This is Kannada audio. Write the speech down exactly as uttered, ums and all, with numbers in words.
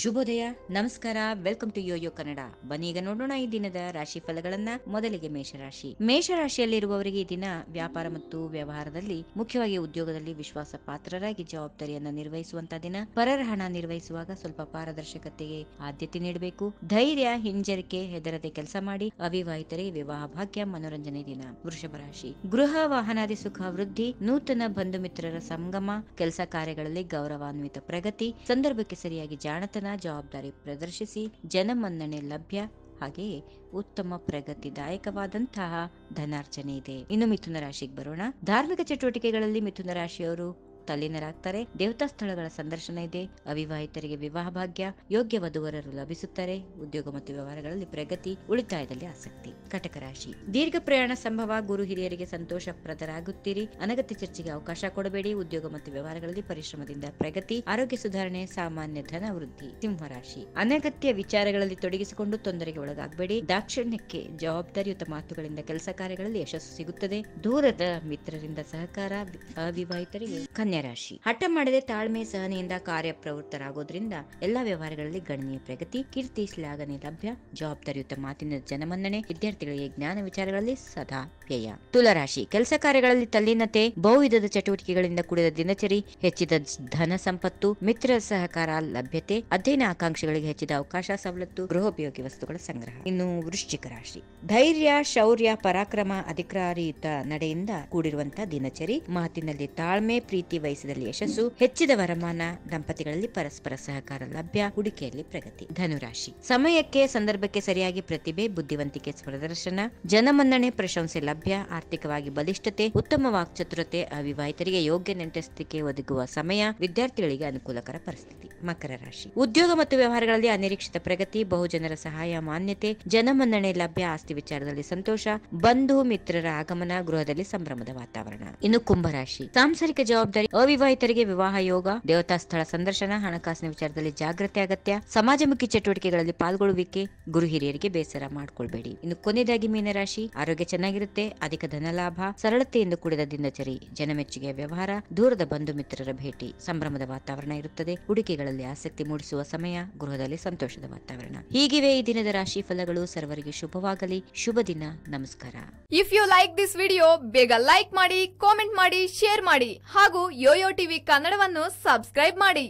ಶುಭೋದಯ, ನಮಸ್ಕಾರ. Welcome to YoYo Kannada. ಬನ್ನಿ ಈಗ ನೋಡೋಣ ಈ ದಿನದ ರಾಶಿ ಫಲಗಳನ್ನ. ಮೊದಲಿಗೆ ಮೇಷರಾಶಿ. ಮೇಷರಾಶಿಯಲ್ಲಿರುವವರಿಗೆ ಈ ದಿನ ವ್ಯಾಪಾರ ಮತ್ತು ವ್ಯವಹಾರದಲ್ಲಿ, ಮುಖ್ಯವಾಗಿ ಉದ್ಯೋಗದಲ್ಲಿ ವಿಶ್ವಾಸ ಪಾತ್ರರಾಗಿ ಜವಾಬ್ದಾರಿಯನ್ನ ನಿರ್ವಹಿಸುವಂತಹ ದಿನ. ಪರರ ಹಣ ನಿರ್ವಹಿಸುವಾಗ ಸ್ವಲ್ಪ ಪಾರದರ್ಶಕತೆಗೆ ಆದ್ಯತೆ ನೀಡಬೇಕು. ಧೈರ್ಯ, ಹಿಂಜರಿಕೆ, ಹೆದರದೆ ಕೆಲಸ ಮಾಡಿ. ಅವಿವಾಹಿತರಿಗೆ ವಿವಾಹ ಭಾಗ್ಯ, ಮನೋರಂಜನೆ ದಿನ. ವೃಷಭ ರಾಶಿ. ಗೃಹ, ವಾಹನಾದಿ ಸುಖ ವೃದ್ಧಿ. ನೂತನ ಬಂಧು ಮಿತ್ರರ ಸಂಗಮ. ಕೆಲಸ ಕಾರ್ಯಗಳಲ್ಲಿ ಗೌರವಾನ್ವಿತ ಪ್ರಗತಿ. ಸಂದರ್ಭಕ್ಕೆ ಸರಿಯಾಗಿ ಜಾಣತ ಜವಾಬ್ದಾರಿ ಪ್ರದರ್ಶಿಸಿ ಜನಮನ್ನಣೆ ಲಭ್ಯ. ಹಾಗೆಯೇ ಉತ್ತಮ ಪ್ರಗತಿದಾಯಕವಾದಂತಹ ಧನಾರ್ಜನೆ ಇದೆ. ಇನ್ನು ಮಿಥುನ ರಾಶಿಗೆ ಬರೋಣ. ಧಾರ್ಮಿಕ ಚಟುವಟಿಕೆಗಳಲ್ಲಿ ಮಿಥುನ ರಾಶಿಯವರು ತಲ್ಲೀನರಾಗ್ತಾರೆ. ದೇವತಾ ಸ್ಥಳಗಳ ಸಂದರ್ಶನ ಇದೆ. ಅವಿವಾಹಿತರಿಗೆ ವಿವಾಹ ಭಾಗ್ಯ, ಯೋಗ್ಯ ವಧುವರರು ಲಭಿಸುತ್ತಾರೆ. ಉದ್ಯೋಗ ಮತ್ತು ವ್ಯವಹಾರಗಳಲ್ಲಿ ಪ್ರಗತಿ, ಉಳಿತಾಯದಲ್ಲಿ ಆಸಕ್ತಿ. ಕಟಕ ರಾಶಿ. ದೀರ್ಘ ಪ್ರಯಾಣ ಸಂಭವ. ಗುರು ಹಿರಿಯರಿಗೆ ಸಂತೋಷ ಪ್ರದರಾಗುತ್ತೀರಿ. ಅನಗತ್ಯ ಚರ್ಚೆಗೆ ಅವಕಾಶ ಕೊಡಬೇಡಿ. ಉದ್ಯೋಗ ಮತ್ತು ವ್ಯವಹಾರಗಳಲ್ಲಿ ಪರಿಶ್ರಮದಿಂದ ಪ್ರಗತಿ, ಆರೋಗ್ಯ ಸುಧಾರಣೆ, ಸಾಮಾನ್ಯ ಧನ ವೃದ್ಧಿ. ಸಿಂಹರಾಶಿ. ಅನಗತ್ಯ ವಿಚಾರಗಳಲ್ಲಿ ತೊಡಗಿಸಿಕೊಂಡು ತೊಂದರೆಗೆ ಒಳಗಾಗಬೇಡಿ. ದಾಕ್ಷಿಣ್ಯಕ್ಕೆ ಜವಾಬ್ದಾರಿಯುತ ಮಾತುಗಳಿಂದ ಕೆಲಸ ಕಾರ್ಯಗಳಲ್ಲಿ ಯಶಸ್ಸು ಸಿಗುತ್ತದೆ. ದೂರದ ಮಿತ್ರರಿಂದ ಸಹಕಾರ. ಅವಿವಾಹಿತರಿಗೆ ಕನ್ಯಾ ರಾಶಿ. ಹಠ ಮಾಡದೆ ತಾಳ್ಮೆ ಸಹನೆಯಿಂದ ಕಾರ್ಯಪ್ರವೃತ್ತರಾಗೋದ್ರಿಂದ ಎಲ್ಲಾ ವ್ಯವಹಾರಗಳಲ್ಲಿ ಗಣನೀಯ ಪ್ರಗತಿ. ಕೀರ್ತಿ, ಶ್ಲಾಘನೆ ಲಭ್ಯ. ಜವಾಬ್ದಾರಿಯುತ ಮಾತಿನ ಜನಮನ್ನಣೆ. ವಿದ್ಯಾರ್ಥಿಗಳಿಗೆ ಜ್ಞಾನ ವಿಚಾರಗಳಲ್ಲಿ ಸದಾ ವ್ಯಯ. ತುಲಾರಾಶಿ. ಕೆಲಸ ಕಾರ್ಯಗಳಲ್ಲಿ ತಲ್ಲೀನತೆ. ಬಹುವಿಧದ ಚಟುವಟಿಕೆಗಳಿಂದ ಕೂಡಿದ ದಿನಚರಿ. ಹೆಚ್ಚಿದ ಧನ ಸಂಪತ್ತು, ಮಿತ್ರ ಸಹಕಾರ ಲಭ್ಯತೆ. ಅಧ್ಯಯನ ಆಕಾಂಕ್ಷೆಗಳಿಗೆ ಹೆಚ್ಚಿದ ಅವಕಾಶ, ಸವಲತ್ತು. ಗೃಹೋಪಯೋಗಿ ವಸ್ತುಗಳ ಸಂಗ್ರಹ. ಇನ್ನು ವೃಶ್ಚಿಕ ರಾಶಿ. ಧೈರ್ಯ, ಶೌರ್ಯ, ಪರಾಕ್ರಮ, ಅಧಿಕಾರಯುತ ನಡೆಯಿಂದ ಕೂಡಿರುವಂತಹ ದಿನಚರಿ. ಮಾತಿನಲ್ಲಿ ತಾಳ್ಮೆ, ಪ್ರೀತಿ, ವಯಸ್ಸಿನಲ್ಲಿ ಯಶಸ್ಸು. ಹೆಚ್ಚಿದ ವರಮಾನ. ದಂಪತಿಗಳಲ್ಲಿ ಪರಸ್ಪರ ಸಹಕಾರ ಲಭ್ಯ. ಹೂಡಿಕೆಯಲ್ಲಿ ಪ್ರಗತಿ. ಧನುರಾಶಿ. ಸಮಯಕ್ಕೆ ಸಂದರ್ಭಕ್ಕೆ ಸರಿಯಾಗಿ ಪ್ರತಿಭೆ, ಬುದ್ಧಿವಂತಿಕೆ ಪ್ರದರ್ಶನ. ಜನಮನ್ನಣೆ, ಪ್ರಶಂಸೆ ಲಭ್ಯ. ಆರ್ಥಿಕವಾಗಿ ಬಲಿಷ್ಠತೆ, ಉತ್ತಮ ವಾಕ್ಚತುರತೆ. ಅವಿವಾಹಿತರಿಗೆ ಯೋಗ್ಯ ನೆಂಟಸ್ಥಿಕೆ ಒದಗುವ ಸಮಯ. ವಿದ್ಯಾರ್ಥಿಗಳಿಗೆ ಅನುಕೂಲಕರ ಪರಿಸ್ಥಿತಿ. ಮಕರ ರಾಶಿ. ಉದ್ಯೋಗ ಮತ್ತು ವ್ಯವಹಾರಗಳಲ್ಲಿ ಅನಿರೀಕ್ಷಿತ ಪ್ರಗತಿ. ಬಹುಜನರ ಸಹಾಯ, ಮಾನ್ಯತೆ, ಜನಮನ್ನಣೆ ಲಭ್ಯ. ಆಸ್ತಿ ವಿಚಾರದಲ್ಲಿ ಸಂತೋಷ. ಬಂಧು ಮಿತ್ರರ ಆಗಮನ. ಗೃಹದಲ್ಲಿ ಸಂಭ್ರಮದ ವಾತಾವರಣ. ಇನ್ನು ಕುಂಭರಾಶಿ. ಸಾಂಸಾರಿಕ ಜವಾಬ್ದಾರಿ. ಅವಿವಾಹಿತರಿಗೆ ವಿವಾಹ ಯೋಗ. ದೇವತಾ ಸ್ಥಳ ಸಂದರ್ಶನ. ಹಣಕಾಸಿನ ವಿಚಾರದಲ್ಲಿ ಜಾಗೃತಿ ಅಗತ್ಯ. ಸಮಾಜಮುಖಿ ಚಟುವಟಿಕೆಗಳಲ್ಲಿ ಪಾಲ್ಗೊಳ್ಳುವಿಕೆ. ಗುರು ಹಿರಿಯರಿಗೆ ಬೇಸರ ಮಾಡಿಕೊಳ್ಬೇಡಿ. ಇನ್ನು ಕೊನೆಯದಾಗಿ ಮೀನರಾಶಿ. ಆರೋಗ್ಯ ಚೆನ್ನಾಗಿರುತ್ತೆ. ಅಧಿಕ ಧನ ಲಾಭ. ಸರಳತೆಯಿಂದ ಕೂಡಿದ ದಿನಚರಿ. ಜನಮೆಚ್ಚುಗೆಯ ವ್ಯವಹಾರ. ದೂರದ ಬಂಧು ಮಿತ್ರರ ಭೇಟಿ. ಸಂಭ್ರಮದ ವಾತಾವರಣ ಇರುತ್ತದೆ. ಹೂಡಿಕೆಗಳಲ್ಲಿ ಆಸಕ್ತಿ ಮೂಡಿಸುವ ಸಮಯ. ಗೃಹದಲ್ಲಿ ಸಂತೋಷದ ವಾತಾವರಣ. ಹೀಗಿವೆ ಈ ದಿನದ ರಾಶಿ ಫಲಗಳು. ಸರ್ವರಿಗೆ ಶುಭವಾಗಲಿ. ಶುಭ ದಿನ. ನಮಸ್ಕಾರ. If you like this video, ಬೇಗ ಲೈಕ್ ಮಾಡಿ, ಕಾಮೆಂಟ್ ಮಾಡಿ, ಶೇರ್ ಮಾಡಿ. ಹಾಗೂ ಯೋಯೋ ಟಿವಿ ಕನ್ನಡವನ್ನು ಸಬ್ಸ್ಕ್ರೈಬ್ ಮಾಡಿ.